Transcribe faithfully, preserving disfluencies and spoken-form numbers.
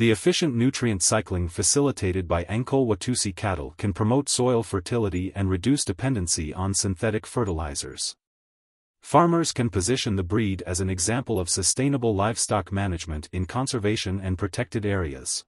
The efficient nutrient cycling facilitated by Ankole-Watusi cattle can promote soil fertility and reduce dependency on synthetic fertilizers. Farmers can position the breed as an example of sustainable livestock management in conservation and protected areas.